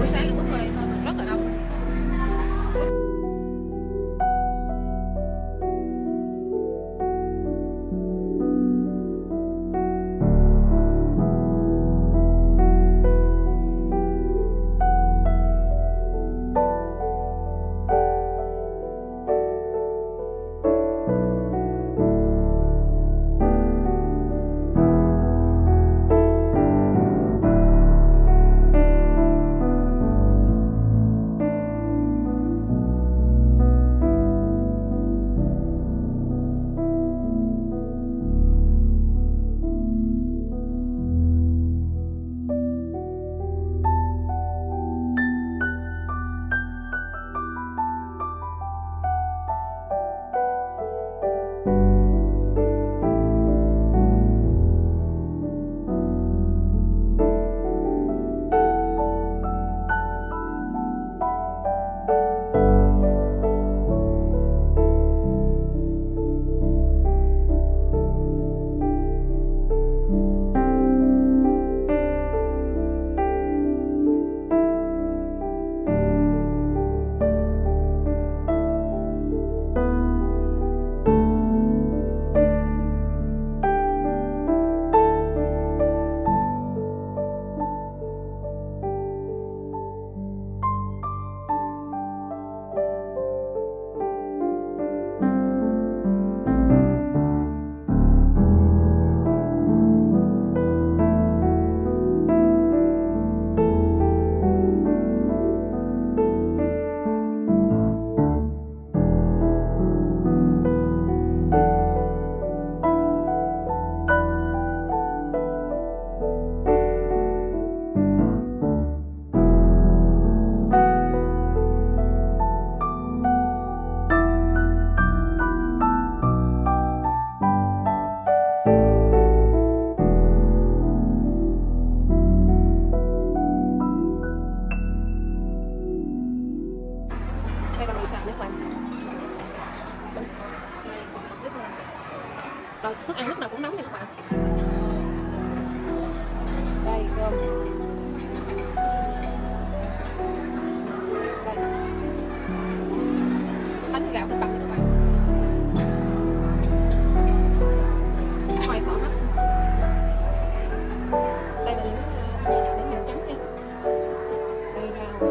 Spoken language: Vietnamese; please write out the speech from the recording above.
buổi sáng cũng về thôi, rất là đông. Rồi, thức ăn lúc nào cũng nóng nha các bạn. Đây cơm. Đây. Bánh gạo thịt bằm các bạn. Khoai sọ hấp. Đây là những gì nào để mình chấm nha. Đây rau.